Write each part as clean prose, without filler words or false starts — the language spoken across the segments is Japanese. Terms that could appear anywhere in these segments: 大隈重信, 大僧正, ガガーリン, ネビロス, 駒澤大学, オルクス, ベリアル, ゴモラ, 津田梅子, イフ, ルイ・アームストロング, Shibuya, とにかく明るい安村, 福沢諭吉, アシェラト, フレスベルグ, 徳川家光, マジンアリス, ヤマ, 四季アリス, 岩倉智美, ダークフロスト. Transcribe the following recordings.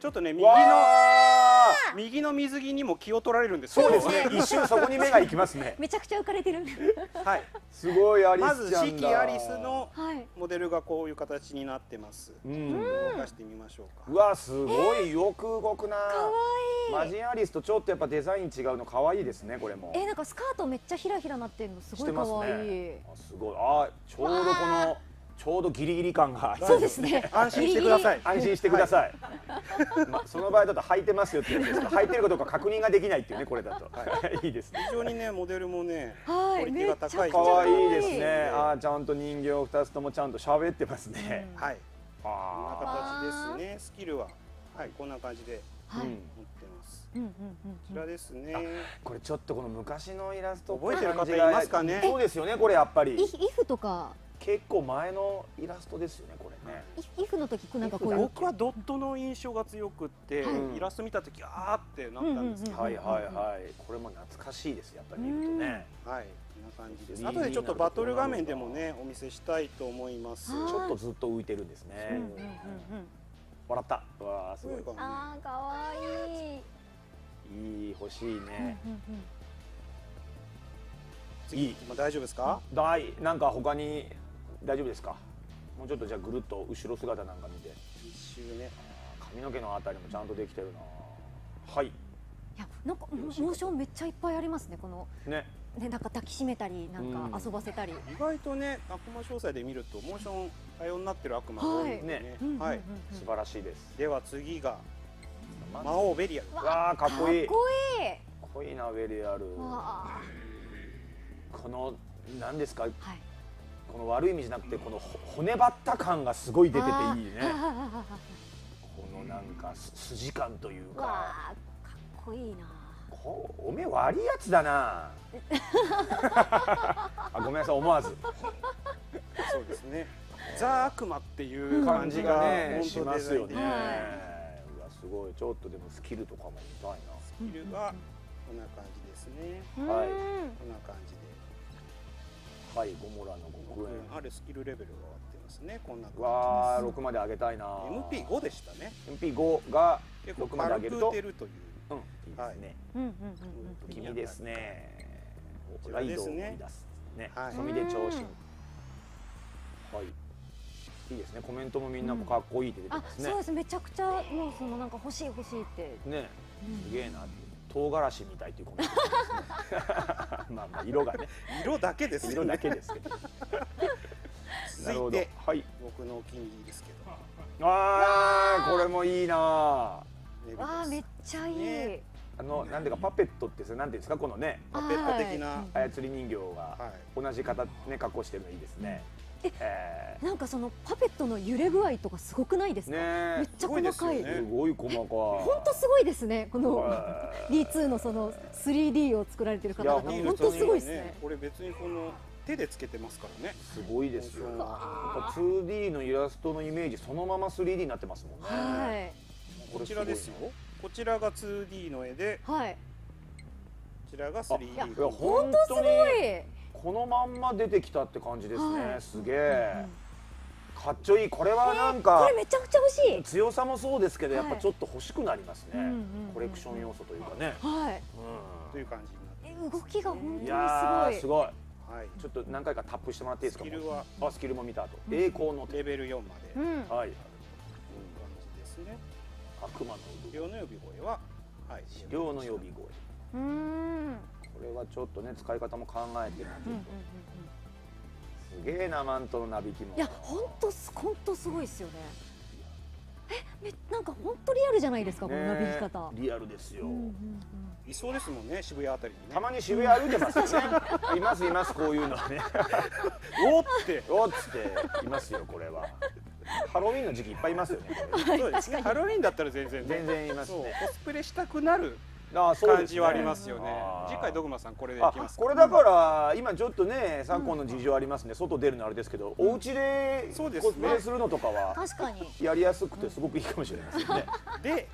ちょっとね、右の水着にも気を取られるんですけど。そうですね。一瞬そこに目が行きますね。めちゃくちゃ浮かれてる。はい。すごいアリスちゃんだ。まず四季アリスのモデルがこういう形になってます。動かしてみましょうか。うわすごいよく動くな。可愛い。マジンアリスとちょっとやっぱデザイン違うの可愛いですねこれも。なんかスカートめっちゃひらひらなってるのすごい可愛い。すごい。あ、ちょうどこの。ちょうどギリギリ感が。そうですね。安心してください。安心してください。その場合だと履いてますよって言うんですが、履いてるかどうか確認ができないっていうね、これだと。いいですね。非常にね、モデルもね。クオリティが高い。可愛いですね。ああ、ちゃんと人形2つともちゃんと喋ってますね。はい。こんな形ですね。スキルは。はい、こんな感じで。持ってます。こちらですね。これちょっとこの昔のイラスト。覚えてる方いますかね。そうですよね、これやっぱり。イフとか。結構前のイラストですよね、これね。イフの時、なんかこういう。僕はドットの印象が強くって、イラスト見た時、あーってなったんですけど。はいはいはい、これも懐かしいです、やっぱり見るとね。はい、こんな感じです。後でちょっとバトル画面でもね、お見せしたいと思います。ちょっとずっと浮いてるんですね。笑った。わあ、すごい。ああ、可愛い。いい、欲しいね。次、大丈夫ですか。なんか他に。大丈夫ですか。もうちょっとじゃあぐるっと後ろ姿なんか見て。一周ね。髪の毛のあたりもちゃんとできてるな。はい。いやなんかモーションめっちゃいっぱいありますねこの。ね。ねなんか抱きしめたりなんか遊ばせたり。意外とね悪魔詳細で見るとモーション多様になってる悪魔が多いね。はい。素晴らしいです。では次が魔王ベリアル。わあかっこいい。かっこいい。かっこいいなベリアル。この何ですか。はい。この悪い意味じゃなくてこの骨ばった感がすごい出てていいね。このなんか筋感というか。かっこいいな。おめえ悪いやつだな。あごめんなさい思わず。そうですね。ザ悪魔っていう感じがねしますよね。いやすごいちょっとでもスキルとかも見たいな。スキルがこんな感じですね。はいこんな感じで。はい、ゴモラの極限あるスキルレベルが上がってますね。こんな感じです。わあ、6まで上げたいな。MP5 でしたね。MP5 が6まで上げると。結構軽く打てるという。うん、いいですね。君ですね。ライドを生み出すね。そみで長身。はい。いいですね。コメントもみんなかっこいいって出てますね。あ、そうです。めちゃくちゃもうそのなんか欲しい欲しいって。ね、すげえな。唐辛子みたいというコメントですね。まあまあ色がね、色だけです。色だけですけど。なるほど。はい。僕のお気に入りですけど。ああ、これもいいな。わあ、めっちゃいい。なんでかパペットってさ、なんていうんですかこのね、パペット的な操り人形が同じ形ね加工してるのいいですね。なんかそのパペットの揺れ具合とかすごくないですか。めっちゃ細かい。すごい細かい。本当すごいですね。この D2 のその 3D を作られてる方々本当すごいですね。これ別にこの手でつけてますからね。すごいですよ。2D のイラストのイメージそのまま 3D になってますもんね。こちらですよ。こちらが 2D の絵で、こちらが 3D。本当すごい。このまんま出てきたって感じですね。すげえかっちょいい。これはなんかこれめちゃくちゃ欲しい。強さもそうですけどやっぱちょっと欲しくなりますね。コレクション要素というかね。はい。という感じになってます。動きが本当にすごい。いやーすごい。はい。ちょっと何回かタップしてもらっていいですか。スキルはあスキルも見た後。栄光のレベル4まで。はい。ですね。悪魔の量の呼び声ははい量の呼び声。これはちょっとね使い方も考えてるんですけど、すげえなマントのなびきも。いや本当すごいですよね。なんか本当リアルじゃないですかこのなびき方。リアルですよ。いそうですもんね渋谷あたりに。たまに渋谷歩いてますよね。いますいますこういうのはね。おっていますよこれは。ハロウィンの時期いっぱいいますよね。そうですね。ハロウィンだったら全然いますね。コスプレしたくなる。感じはありますよね。次回ドグマさんこれでいきます。これだから今ちょっとね昨今の事情ありますね。外出るのあれですけど、お家でコスプレするのとかはやりやすくてすごくいいかもしれないですね。で、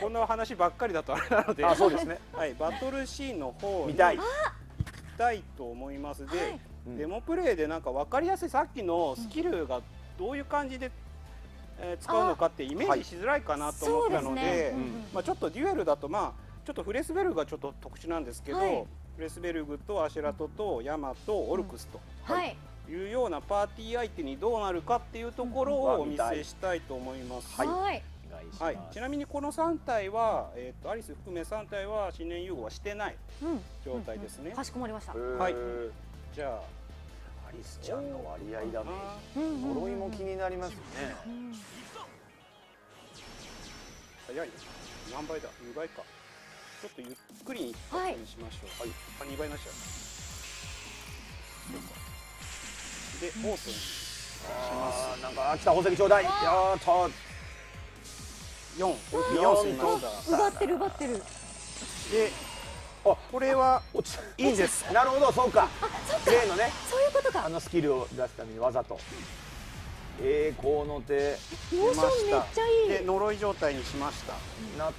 こんな話ばっかりだとあれなので、そうですね。はい、バトルシーンの方に行きたいと思います。で、デモプレイでなんかわかりやすいさっきのスキルがどういう感じで。使うのかってイメージしづらいかなと思ったので、ちょっとデュエルだと、まあちょっとフレスベルグがちょっと特殊なんですけど、はい、フレスベルグとアシェラトとヤマとオルクスと、うん、はい、いうようなパーティー相手にどうなるかっていうところをお見せしたいと思います。はい。はい、ちなみにこの3体は、アリス含め3体は新年融合はしてない状態ですね。かしこまりました。はい。じゃあアリスちゃんの割合だね。呪いも気になりますね。早い。何倍だ。2倍か。ちょっとゆっくりにしましょう。はい。あ、2倍になっちゃう。で、オープンします。なんか秋田宝石ちょうだい。やったー。奪ってる奪ってる。で、あ、これはいいんです。なるほど、そうか。例のね、そういうことか。あのスキルを出すためにわざと栄光の手モーションめっちゃいい。で、呪い状態にしました。なっ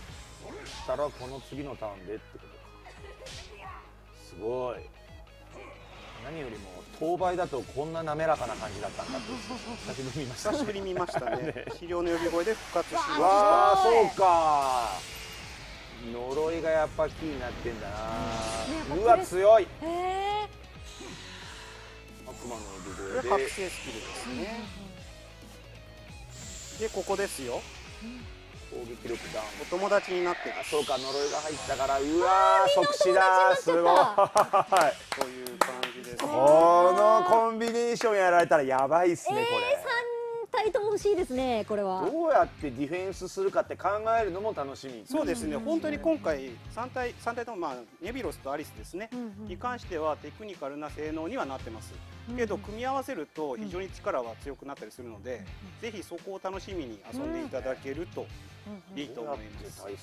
たらこの次のターンでってことか。すごい。何よりも当倍だとこんな滑らかな感じだったんだって久しぶり見ました。久しぶり見ましたね。肥料の呼び声で復活しました。わあ、そうか。呪いがやっぱキーになってんだな。うわ、強い。悪魔の呼び声で覚醒スキルですね。で、ここですよ。攻撃力ダウン。お友達になってる。そうか、呪いが入ったから。うわ、即死だ。すごい。こういう感じ。このコンビネーションやられたらやばいっすね。これ3体とも欲しいですね。これはどうやってディフェンスするかって考えるのも楽しみ。そうですね、本当に今回3体とも、まあ、ネビロスとアリスですね、うん、に関してはテクニカルな性能にはなってますけど、組み合わせると非常に力は強くなったりするので、ぜひそこを楽しみに遊んでいただけるといいと思います。3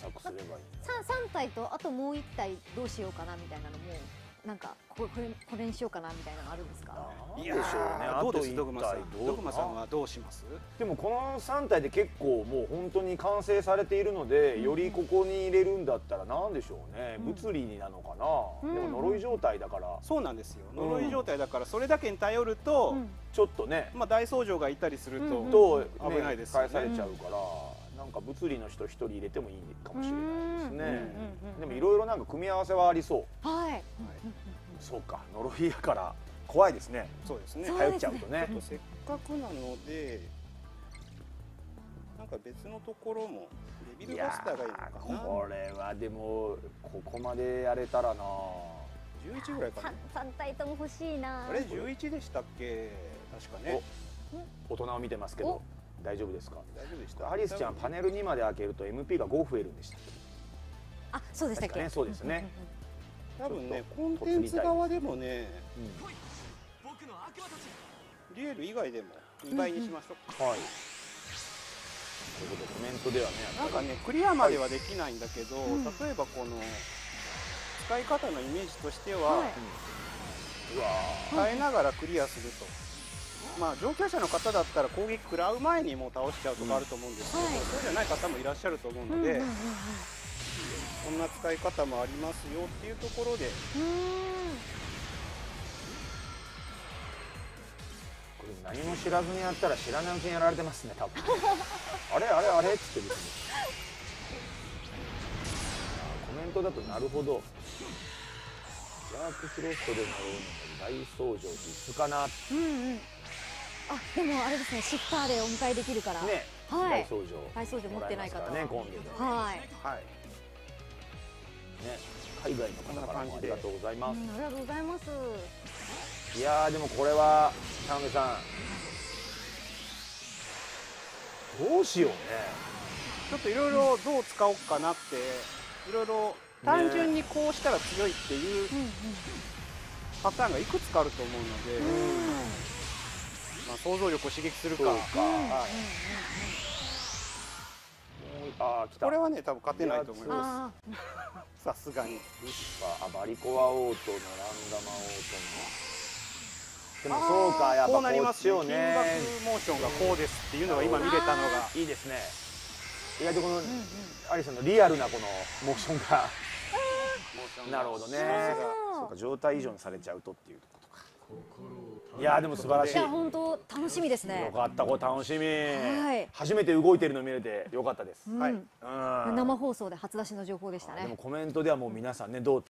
体とあともう1体どうしようかなみたいなのも、なんかこれにしようかなみたいなのあるんですか。いや、どうですドグマさん。ドグマさんはどうします？でもこの3体で結構もう本当に完成されているので、よりここに入れるんだったらなんでしょうね。物理なのかな。でも呪い状態だから。そうなんですよ。呪い状態だからそれだけに頼るとちょっとね、まあ大僧正がいたりすると危ないですよね。返されちゃうから。なんか物理の人1人入れてもいいかもしれないですね。でもいろいろなんか組み合わせはありそう。はい。そうか、呪いやから怖いですね。そうですね。頼っちゃうとね。せっかくなので、なんか別のところもレベルバスターがいいのかな。これはでもここまでやれたらな。11ぐらいかな。3体とも欲しいな。あれ11でしたっけ？確かね。大人を見てますけど。大丈夫ですか。大丈夫でした。アリスちゃんパネル2まで開けると MP が5増えるんでしたっけ。あ、そうでしたっけ。そうですね。多分ね、コンテンツ側でもね、デュエル以外でも2倍にしましょう。はい。ということでコメントではね、なんかねクリアまではできないんだけど、例えばこの使い方のイメージとしては、変えながらクリアすると。まあ上級者の方だったら攻撃食らう前にもう倒しちゃうとかあると思うんですけど、そうじゃない方もいらっしゃると思うので、こんな使い方もありますよっていうところで、これ何も知らずにやったら知らないうちにやられてますね、多分。あれあれあれっつってですね。コメントだとなるほど。ダークフロストでなるの大僧正必須かな。あ、でもあれですね、シッターでお迎えできるからね。はい、大僧正持ってない方ね、今月は。はいはいね、海外の方からもありがとうございます。ありがとうございます。いやー、でもこれは田辺さんどうしようね。ちょっといろいろどう使おうかなって、いろいろ単純にこうしたら強いっていうパターンがいくつかあると思うので、まあ想像力を刺激するか。これはね、多分勝てないと思います。さすがにバリコアオートのランダマオートの、でもそうか、やっぱこうなりますよね。金額モーションがこうですっていうのが今見れたのがいいですね。意外とこのアリさんのリアルなこのモーションが、なるほどね、そうか、状態異常にされちゃうとっていうことか。いやでも素晴らしい。いや本当楽しみですね。よかった、これ楽しみ。初めて動いてるの見れてよかったです。生放送で初出しの情報でしたね。でもコメントではもう皆さんね、どう